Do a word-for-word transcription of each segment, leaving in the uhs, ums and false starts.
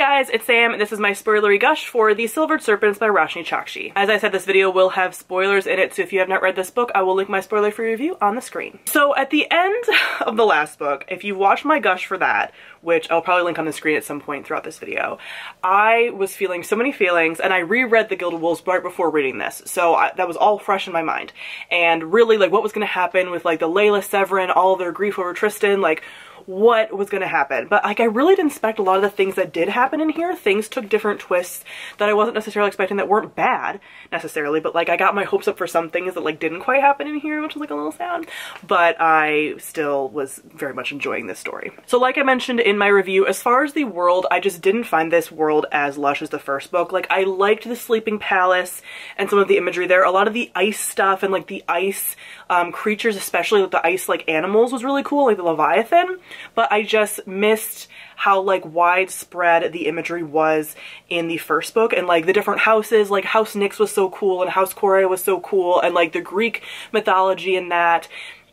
guys, it's Sam, and this is my spoilery gush for The Silvered Serpents by Roshani Chokshi. As I said, this video will have spoilers in it, so if you have not read this book, I will link my spoiler-free review on the screen. So at the end of the last book, if you watched my gush for that, which I'll probably link on the screen at some point throughout this video, I was feeling so many feelings, and I reread The Gilded Wolves right before reading this, so I, that was all fresh in my mind. And really, like, what was going to happen with, like, the Layla Severin, all of their grief over Tristan, like, what was going to happen. But like, I really didn't expect a lot of the things that did happen in here. Things took different twists that I wasn't necessarily expecting, that weren't bad necessarily, but like, I got my hopes up for some things that like didn't quite happen in here, which was like a little sad, but I still was very much enjoying this story. So like I mentioned in my review, as far as the world, I just didn't find this world as lush as the first book. Like, I liked the Sleeping Palace and some of the imagery there. A lot of the ice stuff and like the ice um, creatures, especially with the ice like animals, was really cool, like the Leviathan. But I just missed how like widespread the imagery was in the first book, and like the different houses, like House Nyx was so cool and House Corey was so cool, and like the Greek mythology and that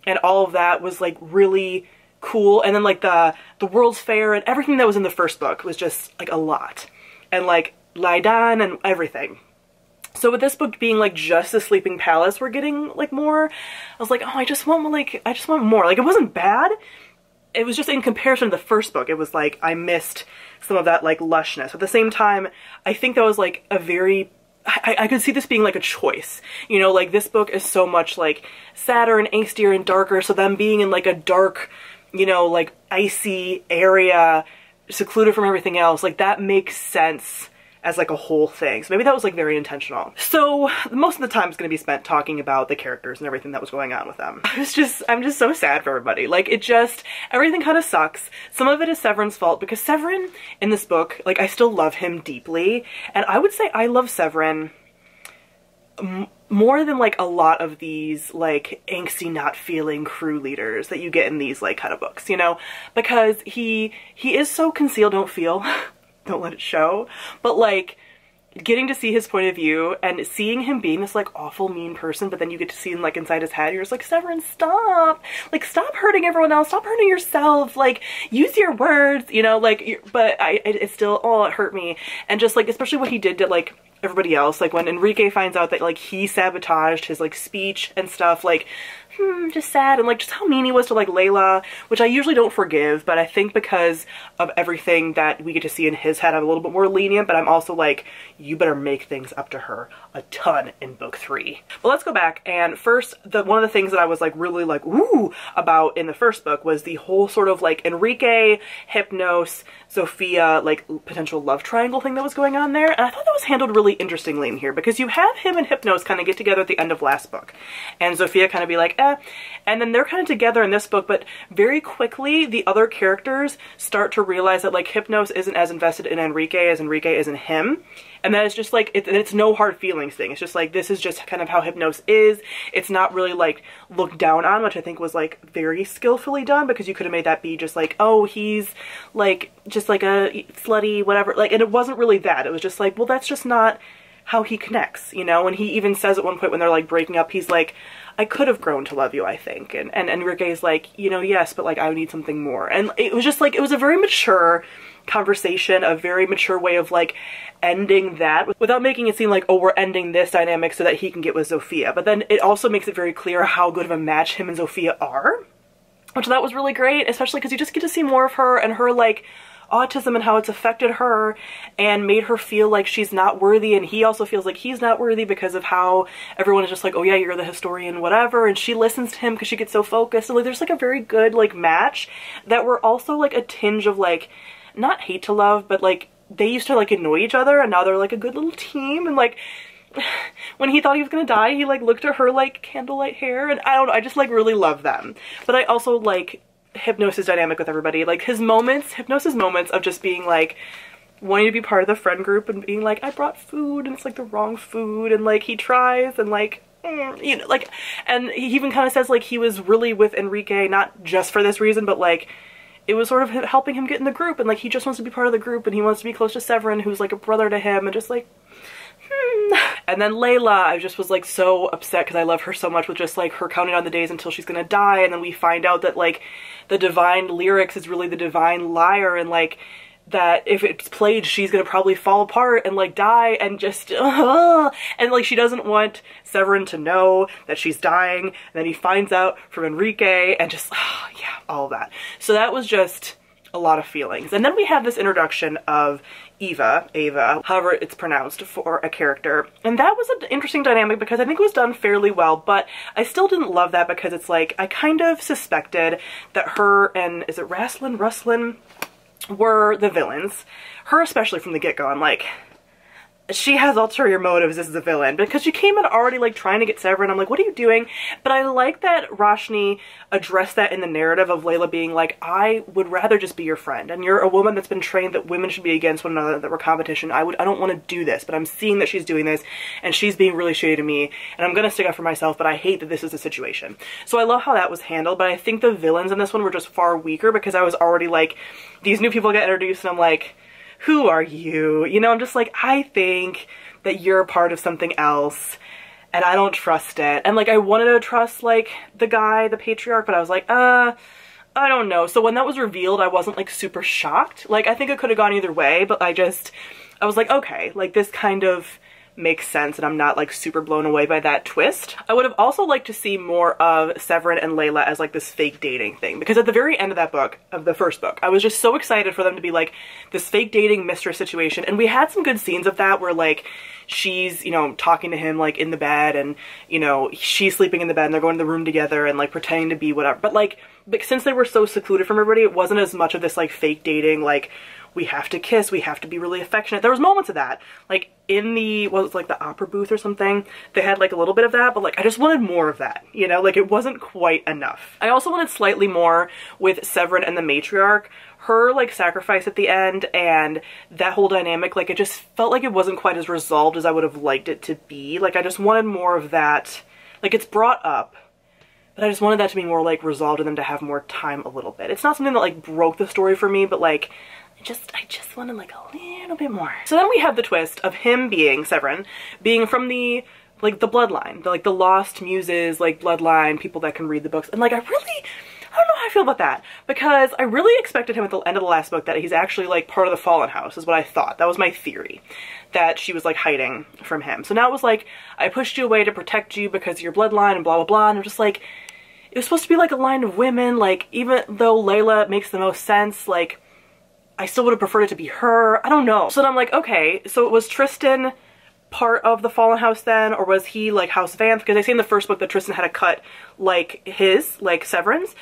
and all of that was like really cool. And then like the the World's Fair and everything that was in the first book was just like a lot, and like Lydon and everything. So with this book being like just the Sleeping Palace, we're getting like more. I was like, oh, I just want like I just want more. Like, it wasn't bad. It was just in comparison to the first book, it was like I missed some of that like lushness. At the same time, I think that was like a very, I, I could see this being like a choice, you know, like this book is so much like sadder and angstier and darker, so them being in like a dark, you know, like icy area, secluded from everything else, like that makes sense as like a whole thing. So maybe that was like very intentional. So most of the time is going to be spent talking about the characters and everything that was going on with them. I was just, I'm just so sad for everybody. Like, it just, everything kind of sucks. Some of it is Severin's fault, because Severin in this book, like, I still love him deeply. And I would say I love Severin m more than like a lot of these like angsty, not feeling crew leaders that you get in these like kind of books, you know, because he, he is so conceal, don't feel. Don't let it show. But like, getting to see his point of view and seeing him being this like awful mean person, but then you get to see him like inside his head, you're just like, Severin, stop, like stop hurting everyone else, stop hurting yourself, like use your words, you know, like. But I it, it still, oh, it hurt me. And just like, especially what he did to like everybody else, like when Enrique finds out that like he sabotaged his like speech and stuff, like, hmm, just sad. And like just how mean he was to like Layla, which I usually don't forgive, but I think because of everything that we get to see in his head, I'm a little bit more lenient. But I'm also like, you better make things up to her a ton in book three. But let's go back, and first, the one of the things that I was like really like ooh about in the first book was the whole sort of like Enrique, Hypnos, Zofia, like potential love triangle thing that was going on there. And I thought that was handled really interestingly in here, because you have him and Hypnos kind of get together at the end of last book, and Zofia kind of be like, eh, and then they're kind of together in this book. But very quickly the other characters start to realize that like Hypnos isn't as invested in Enrique as Enrique is in him, and that it's just like it, it's no hard feelings thing. It's just like, this is just kind of how Hypnos is. It's not really like looked down on, which I think was like very skillfully done, because you could have made that be just like, oh, he's like just like a slutty whatever, like, and it wasn't really that. It was just like, well, that's just not how he connects, you know. And he even says at one point when they're like breaking up, he's like, I could have grown to love you, I think. And, and Enrique's like, you know, yes, but like I need something more. And it was just like, it was a very mature conversation, a very mature way of like ending that without making it seem like, oh, we're ending this dynamic so that he can get with Zofia. But then it also makes it very clear how good of a match him and Zofia are, which that was really great, especially because you just get to see more of her and her like autism and how it's affected her and made her feel like she's not worthy. And he also feels like he's not worthy because of how everyone is just like, oh yeah, you're the historian, whatever. And she listens to him because she gets so focused. And like, there's like a very good like match that were also like a tinge of like, not hate to love, but like they used to like annoy each other, and now they're like a good little team. And like, when he thought he was gonna die, he like looked at her like candlelight hair, and I don't know, I just like really love them. But I also like Hypnos' dynamic with everybody, like his moments, Hypnos' moments of just being like wanting to be part of the friend group and being like, I brought food and it's like the wrong food, and like he tries and like, mm, you know, like, and he even kind of says like he was really with Enrique not just for this reason, but like it was sort of helping him get in the group, and like he just wants to be part of the group, and he wants to be close to Severin, who's like a brother to him, and just like, hmm. And then Layla, I just was like so upset because I love her so much, with just like her counting down the days until she's gonna die. And then we find out that like the divine lyrics is really the divine liar, and like that if it's played, she's gonna probably fall apart and like die and just uh, and like she doesn't want Severin to know that she's dying, and then he finds out from Enrique and just uh, yeah, all of that. So that was just a lot of feelings. And then we have this introduction of Eva, Eva, however it's pronounced, for a character. And that was an interesting dynamic because I think it was done fairly well, but I still didn't love that because it's like, I kind of suspected that her and, is it Rastlin, Rustlin, were the villains. Her especially from the get-go, I'm like, she has ulterior motives as the villain, because she came in already like trying to get Severin. I'm like, what are you doing? But I like that Roshani addressed that in the narrative of Layla being like, I would rather just be your friend, and you're a woman that's been trained that women should be against one another, that we're competition. I would, I don't want to do this, but I'm seeing that she's doing this and she's being really shady to me, and I'm gonna stick up for myself, but I hate that this is the situation. So I love how that was handled, but I think the villains in this one were just far weaker because I was already like, these new people get introduced and I'm like, who are you? You know, I'm just like, I think that you're a part of something else and I don't trust it. And like, I wanted to trust like the guy, the patriarch, but I was like, uh, I don't know. So when that was revealed, I wasn't like super shocked. Like, I think it could have gone either way, but I just, I was like, okay, like this kind of makes sense, and I'm not like super blown away by that twist. I would have also liked to see more of Severin and Layla as like this fake dating thing, because at the very end of that book, of the first book, I was just so excited for them to be like this fake dating mistress situation, and we had some good scenes of that where like she's, you know, talking to him like in the bed, and you know, she's sleeping in the bed and they're going to the room together and like pretending to be whatever, but like, but since they were so secluded from everybody, it wasn't as much of this like fake dating, like we have to kiss, we have to be really affectionate. There was moments of that, like in the, what was it, like the opera booth or something, they had like a little bit of that, but like I just wanted more of that, you know, like it wasn't quite enough. I also wanted slightly more with Severin and the matriarch, her like sacrifice at the end and that whole dynamic, like it just felt like it wasn't quite as resolved as I would have liked it to be. Like I just wanted more of that, like it's brought up, but I just wanted that to be more like resolved and them to have more time a little bit. It's not something that like broke the story for me, but like Just, I just wanted like a little bit more. So then we have the twist of him being, Severin, being from the, like the bloodline, the, like the lost muses, like bloodline, people that can read the books. And like, I really, I don't know how I feel about that, because I really expected him at the end of the last book that he's actually like part of the Fallen House, is what I thought. That was my theory, that she was like hiding from him. So now it was like, I pushed you away to protect you because of your bloodline and blah, blah, blah. And I'm just like, it was supposed to be like a line of women. Like, even though Layla makes the most sense, like, I still would have preferred it to be her. I don't know. So then I'm like, okay, so was Tristan part of the Fallen House then, or was he like House Vanth? Because I see in the first book that Tristan had a cut like his, like Severin's,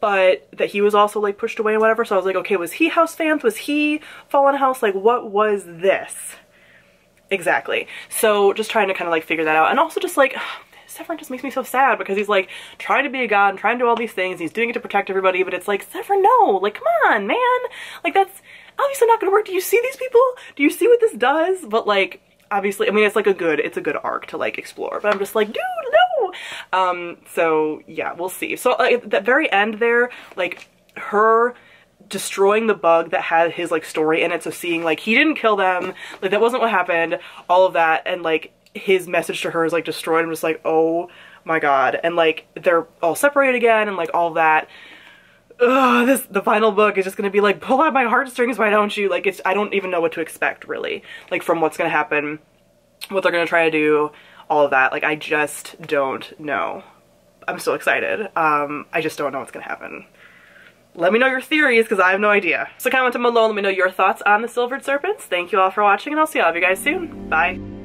but that he was also like pushed away and whatever. So I was like, okay, was he House Vanth? Was he Fallen House? Like, what was this? Exactly. So just trying to kind of like figure that out. And also just like, Severin just makes me so sad, because he's like trying to be a god and trying to do all these things, and he's doing it to protect everybody, but it's like, Severin, no, like come on, man, like that's obviously not gonna work. Do you see these people? Do you see what this does? But like, obviously, I mean, it's like a good, it's a good arc to like explore, but I'm just like, dude, no. Um, so yeah, we'll see. So uh, at the very end there, like her destroying the bug that had his like story in it, so seeing like he didn't kill them, like that wasn't what happened, all of that, and like his message to her is like destroyed. I'm just like, oh my god. And like they're all separated again and like all that. Ugh, this, the final book is just gonna be like, pull out my heartstrings, why don't you? Like, it's, I don't even know what to expect really, like from what's gonna happen, what they're gonna try to do, all of that. Like, I just don't know. I'm so excited. Um, I just don't know what's gonna happen. Let me know your theories, because I have no idea. So comment them below and let me know your thoughts on The Silvered Serpents. Thank you all for watching, and I'll see all of you guys soon. Bye.